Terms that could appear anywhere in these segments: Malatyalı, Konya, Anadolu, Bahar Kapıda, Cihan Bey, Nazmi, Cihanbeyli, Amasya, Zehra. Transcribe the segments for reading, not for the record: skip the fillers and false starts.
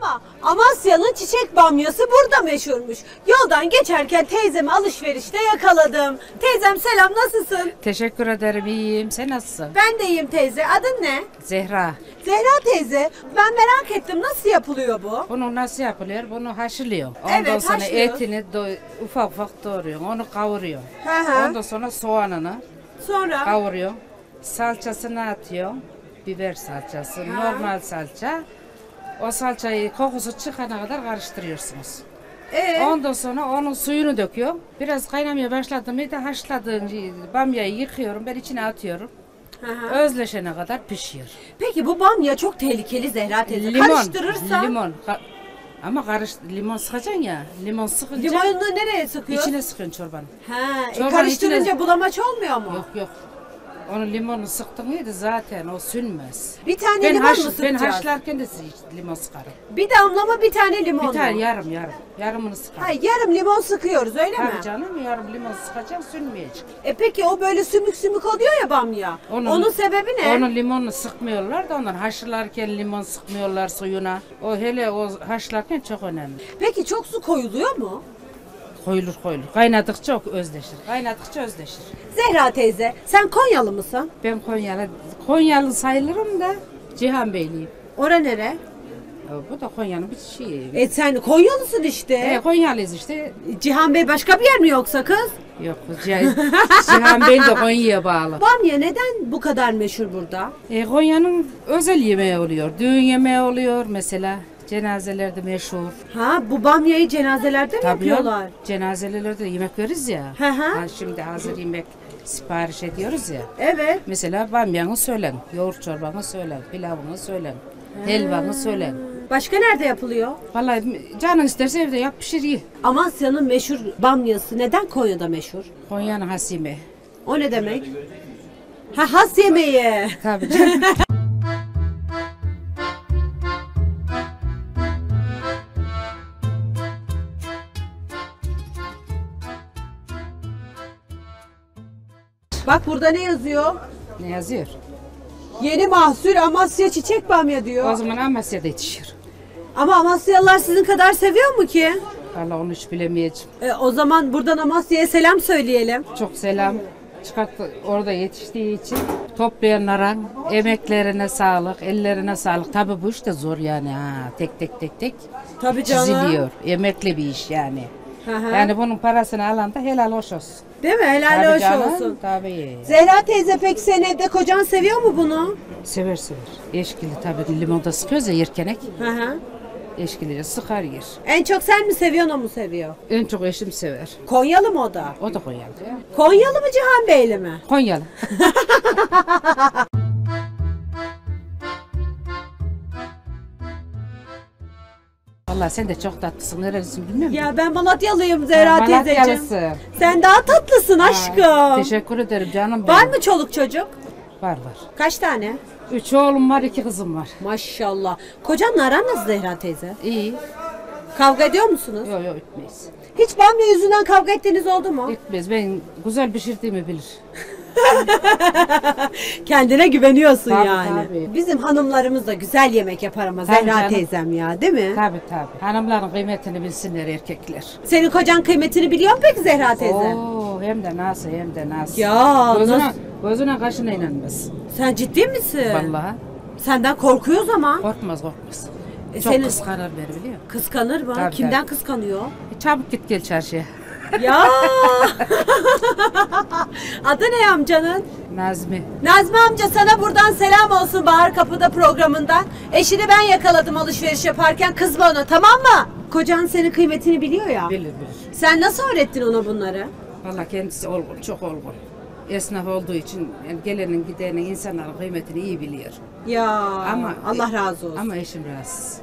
Ama Amasyalı çiçek bamyası burada meşhurmuş. Yoldan geçerken teyzemi alışverişte yakaladım. Teyzem selam, nasılsın? Teşekkür ederim, iyiyim. Sen nasılsın? Ben de iyiyim teyze. Adın ne? Zehra. Zehra teyze, ben merak ettim, nasıl yapılıyor bu? Bunu nasıl yapılıyor? Bunu haşlıyor. Ondan sonra haşlıyor. Etini ufak ufak doğruyor. Onu kavuruyor. Hı. Ondan sonra soğanını kavuruyor. Salçasını atıyor. Biber salçası, normal salça. O salçayı kokusu çıkana kadar karıştırıyorsunuz. Ondan sonra onun suyunu döküyorum. Biraz kaynamaya başladım. Bir de haşladığım bamyayı yıkıyorum. Ben içine atıyorum. Aha. Özleşene kadar pişiyor. Peki bu bamya çok tehlikeli Zehra teyze. Limon, karıştırırsan... Ama limon sıkacaksın ya. Limon sıkınca... Limonu nereye sıkıyorsun? İçine sıkıyorsun çorbanın. Karıştırınca içine... bulamaç olmuyor mu? Yok yok. Onun limonu sıktın mıydı zaten o sünmez. Bir tane limon mu sıkacağız? Ben haşlarken de limon sıkarım. Bir damla mı, bir tane limon mu? Bir tane yarım. Yarımını sıkarım. Hayır, yarım limon sıkıyoruz öyle mi? Tabii canım, yarım limon sıkacağım, sünmeyecek. Peki o böyle sümük oluyor ya bamya. Onun sebebi ne? Onun limonunu sıkmıyorlar da onlar haşlarken limon sıkmıyorlar suyuna. O hele o haşlarken çok önemli. Peki çok su koyuluyor mu? Koyulur. Kaynadıkça özleşir. Zehra teyze, sen Konyalı mısın? Ben Konyalı sayılırım da Cihanbeyliyim. Ora nere? Bu da Konya'nın bir şeyi. Sen Konyalısın işte. Konyalıyız işte. Cihan Bey başka bir yer mi yoksa kız? Yok, Cihan Bey de Konya'ya bağlı. Bamya neden bu kadar meşhur burada? Konya'nın özel yemeği oluyor, düğün yemeği oluyor mesela. Cenazelerde meşhur. Bu bamyayı cenazelerde mi yapıyorlar? Cenazelerde yemek veririz ya. Şimdi hazır yemek sipariş ediyoruz ya. Evet. Mesela bamyanı söylen, yoğurt çorbanı söylen, pilavını söylen, helvanı söylen. Başka nerede yapılıyor? Vallahi canın isterse evde yap, pişir, ye. Amasya'nın meşhur bamyası neden Konya'da meşhur? Konya'nın has yemeği. O ne demek? Has yemeği. Tabii canım. Bak burada ne yazıyor? Ne yazıyor? Yeni mahsul Amasya çiçek bamya diyor. O zaman Amasya'da yetişir. Ama Amasyalılar sizin kadar seviyor mu ki? Vallahi onu hiç bilemeyeceğim. O zaman buradan Amasya'ya selam söyleyelim. Çok selam. Orada yetiştiği için toplayanlara, emeklerine sağlık, ellerine sağlık. Tabii bu iş de zor yani. Tek. Tabii canım. Çiziliyor. Emekli bir iş yani. Yani bunun parasını alan da helal hoş olsun. Değil mi? Helal hoş olsun. Tabii. Zehra teyze, peki sen evde kocan seviyor mu bunu? Sever. Eşkili tabii, limonda sıkıyoruz ya yerkenek. Eşkili sıkar yer. En çok sen mi seviyorsun, o mu seviyor? En çok eşim sever. Konyalı mı o da? O da Konyalı. Konyalı mı, Cihanbeyli mi? Konyalı. Vallahi sen de çok tatlısın. Nerelisin bilmiyor musun? Ben Malatyalıyım Zehra teyzeciğim. Sen daha tatlısın aşkım. Teşekkür ederim canım benim. Var mı çoluk çocuk? Var. Kaç tane? 3 oğlum var, 2 kızım var. Maşallah. Kocanla aran nasıl Zehra teyze? İyi. Kavga ediyor musunuz? Yok etmeyiz. Hiç bamya yüzünden kavga ettiğiniz oldu mu? Etmez. Ben güzel pişirdiğimi bilir. Kendine güveniyorsun tabii, yani. Tabii. Bizim hanımlarımız da güzel yemek yapar ama tabii Zehra teyzem ya, değil mi? Tabii. Hanımların kıymetini bilsinler erkekler. Senin kocan kıymetini biliyor mu peki Zehra teyze? Hem de nasıl. Ya gözüne kaşına inanmaz. Sen ciddi misin? Vallahi. Senden korkuyoruz ama. Korkmaz. Çok kıskanır beni, biliyor musun? Kıskanır mı? Tabii, kimden kıskanıyor? Çabuk git gel çarşıya. Ya. Adı ne amcanın? Nazmi. Nazmi amca, sana buradan selam olsun Bahar Kapıda programından. Eşini ben yakaladım alışveriş yaparken, kızma ona, tamam mı? Kocan senin kıymetini biliyor ya. Bilir. Sen nasıl öğrettin ona bunları? Vallahi kendisi olgun, çok olgun. Esnaf olduğu için yani gelenin gidenin insanların kıymetini iyi biliyor. Ya ama, Allah razı olsun. Ama eşim rahatsız.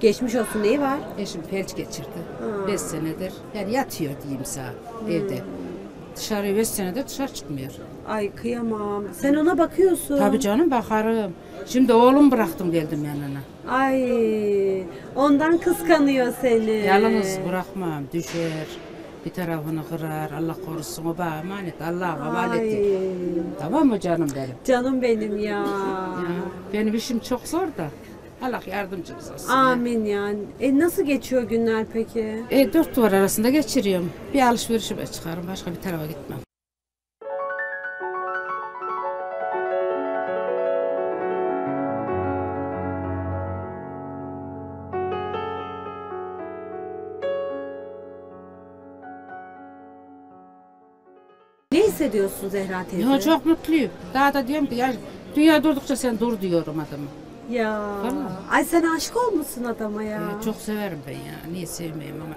Geçmiş olsun, neyi var? Eşim felç geçirdi. 5 senedir yani yatıyor diyeyim sana evde. Dışarıya 5 senedir dışarı çıkmıyor. Ay kıyamam. Sen ona bakıyorsun. Tabii canım, bakarım. Şimdi oğlum bıraktım, geldim yanına. Ay, ondan kıskanıyor seni. Yalnız bırakmam, düşer. Bir tarafını kırar, Allah korusun, o bana emanet, Allah'a havalet et. Tamam mı canım benim? Canım benim ya. Benim işim çok zor da. Allah yardımcımız olsun. Amin yani. Nasıl geçiyor günler peki? Dört duvar arasında geçiriyorum. Bir alışverişime çıkarım, başka bir tarafa gitmem. Ne hissediyorsun Zehra teyze? Ya çok mutluyum. Daha da diyorum ki yani dünya durdukça sen dur diyorum adamı. Ya. Vallahi. Ay sen aşık olmuşsun adama ya. Çok severim ben ya. Niye sevmeyeyim ama.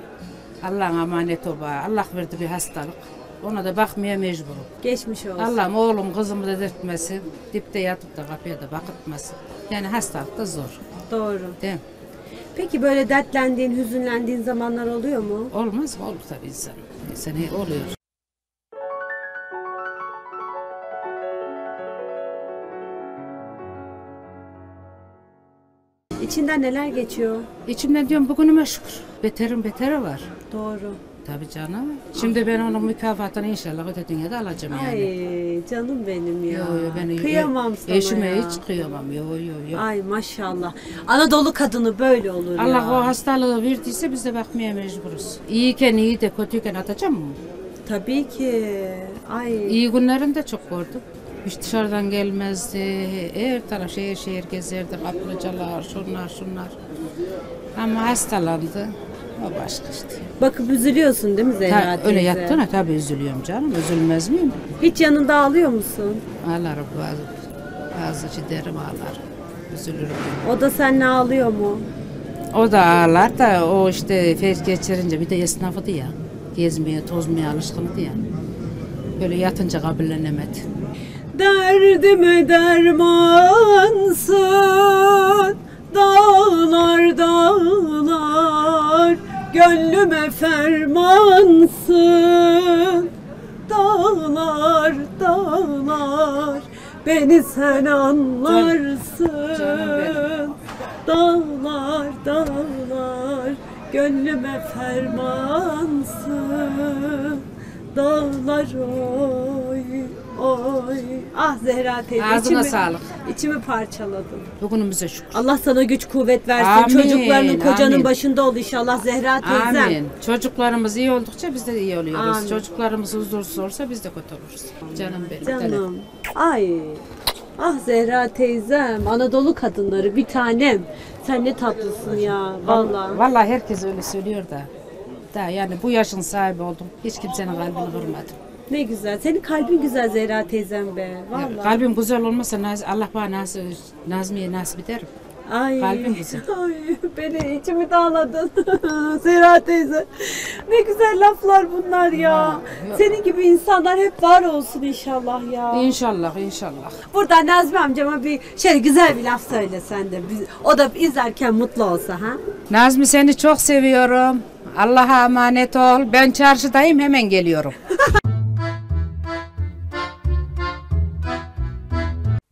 Allah'ın emanet o bana. Allah verdi bir hastalık. Ona da bakmaya mecburum. Geçmiş olsun. Allah'ım oğlum kızımı da dertmesin. Dipte yatıp da kapıya da bakıtmasın. Yani hastalık da zor. Doğru. Değil mi? Peki böyle dertlendiğin, hüzünlendiğin zamanlar oluyor mu? Olmaz mı? Olur tabii insan. İnsan oluyor. İçinden neler geçiyor? İçimden diyorum bugünüme şükür. Beterin beteri var. Doğru. Tabii canım. Şimdi ben onun mükafatını inşallah öte dünyada alacağım yani. Ay canım benim ya. Ben kıyamam sana ya. Eşime hiç kıyamam. Yo. Ay maşallah. Anadolu kadını böyle olur Allah ya. Allah o hastalığı verdiyse bize bakmaya mecburuz. İyiyken iyi de kötüyken atacağım mı? Tabii ki. Ay. İyi günlerini de çok gördüm. Hiç dışarıdan gelmezdi, her taraf şehir şehir gezerdi, kaplıcalar, şunlar. Ama hastalandı, o başka işte. Bakıp üzülüyorsun değil mi Zehra teyze? Öyle yattığına tabii üzülüyorum canım, üzülmez miyim? Hiç yanında ağlıyor musun? Ağlarım bazı ciderim ağlarım, üzülürüm. O da seninle ağlıyor mu? O da ağlar da o işte felç geçirince bir de esnafıdı ya, gezmeye, tozmaya alışkındı ya. Böyle yatınca kabullenemedi. Derdime dermansın, dağlar dağlar, gönlüme fermansın, dağlar dağlar, beni sen anlarsın, dağlar dağlar, gönlüme fermansın, dağlar oy. Oy. Ah Zehra teyze. Ağzına sağlık. İçimi parçaladın. Bugünümüze şükür. Allah sana güç kuvvet versin. Amin, çocuklarının kocanın amin. Başında ol inşallah Zehra teyzem. Amin. Çocuklarımız iyi oldukça biz de iyi oluyoruz. Amin. Çocuklarımız huzursuz olursa biz de kötü oluruz. Amin. Canım benim. Canım. Ay. Ah Zehra teyzem. Anadolu kadınları bir tanem. Sen ne tatlısın ya. Vallahi. Vallahi herkes öyle söylüyor da. Daha yani bu yaşın sahibi oldum. Hiç kimsenin kalbini kırmadım. Ne güzel. Senin kalbin güzel Zehra teyzem be. Vallahi. Kalbim güzel olmasa Allah bana Nazmi'ye nasip ederim. Ay, kalbim güzel. Ay, beni içimi dağladın Zehra teyze. Ne güzel laflar bunlar ya. Senin gibi insanlar hep var olsun inşallah ya. İnşallah. Buradan Nazmi amcama bir şöyle güzel bir laf söyle sen de. O da izlerken mutlu olsa ha. Nazmi seni çok seviyorum. Allah'a emanet ol. Ben çarşıdayım hemen geliyorum.